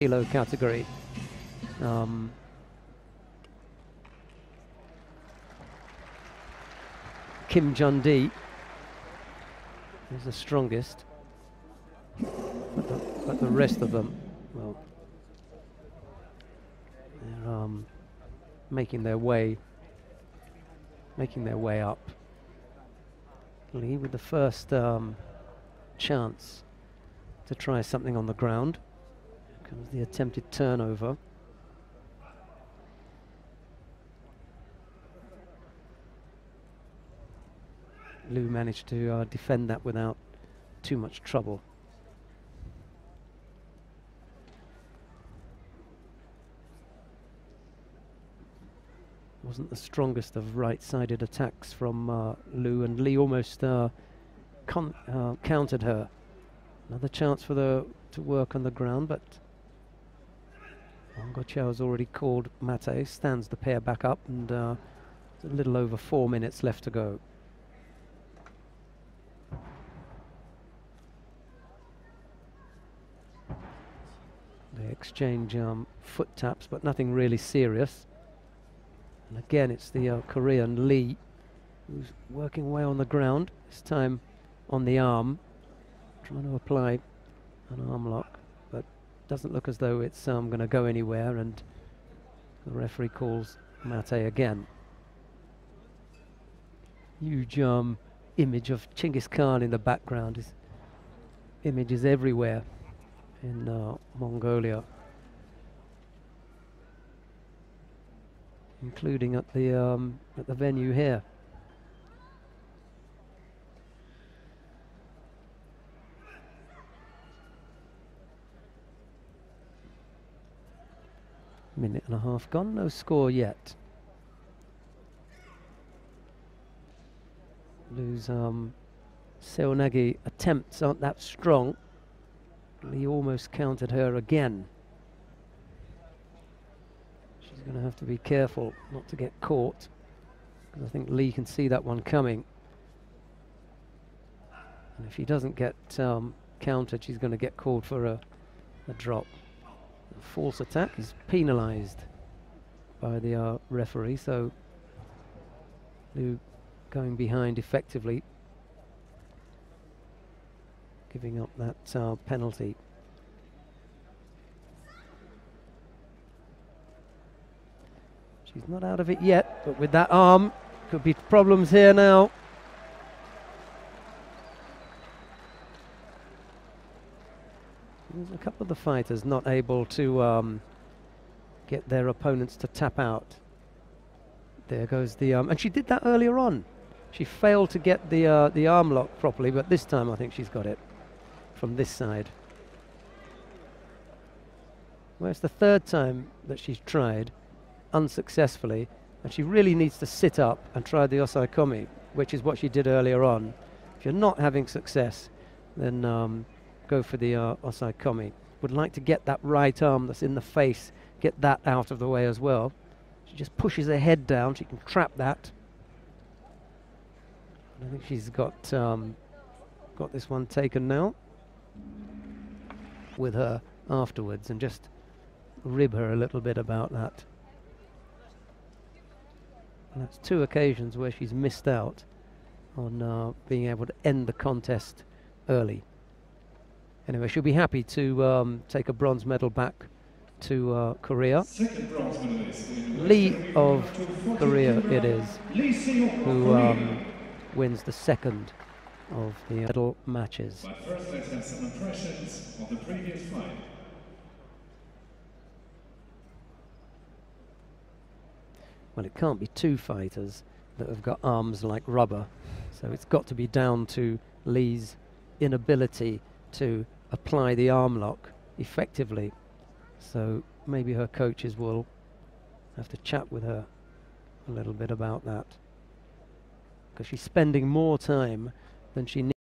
kilo category. Kim Jun-dee is the strongest, but the rest of them, well, they're making their way up. Lee with the first chance to try something on the ground. Here comes the attempted turnover. Lui managed to defend that without too much trouble. Wasn't the strongest of right-sided attacks from Lui, and Lee almost countered her. Another chance for the to work on the ground, but Wang Guoqiao has already called mate, stands the pair back up, and a little over 4 minutes left to go. They exchange foot taps, but nothing really serious. And again, it's the Korean Lee who's working away on the ground, this time on the arm, trying to apply an arm lock, but doesn't look as though it's going to go anywhere, and the referee calls mate again. Huge image of Chinggis Khan in the background. His image is everywhere in Mongolia, including at the venue here. Minute and a half gone, no score yet. Lui's Seonagi attempts aren't that strong. Lee almost countered her again. She's going to have to be careful not to get caught, because I think Lee can see that one coming. And if she doesn't get countered, she's going to get called for a drop. The false attack is penalised by the referee, so Lui going behind effectively, giving up that penalty. She's not out of it yet, but with that arm, could be problems here now. There's a couple of the fighters not able to get their opponents to tap out. There goes the arm, and she did that earlier on. She failed to get the arm lock properly, but this time I think she's got it from this side. Well, it's the third time that she's tried unsuccessfully, and she really needs to sit up and try the osaekomi, which is what she did earlier on. If you're not having success, then go for the osaekomi. Would like to get that right arm that's in the face, get that out of the way as well. She just pushes her head down, she can trap that. I think she's got this one taken now with her afterwards, and just rib her a little bit about that. And that's two occasions where she's missed out on being able to end the contest early. Anyway, she'll be happy to take a bronze medal back to Korea. Lee of Korea it is who wins the second of the medal matches. But first, let's have some impressions of the previous fight. Well, it can't be two fighters that have got arms like rubber, so it's got to be down to Lee's inability to apply the arm lock effectively. So maybe her coaches will have to chat with her a little bit about that, because she's spending more time than she needs.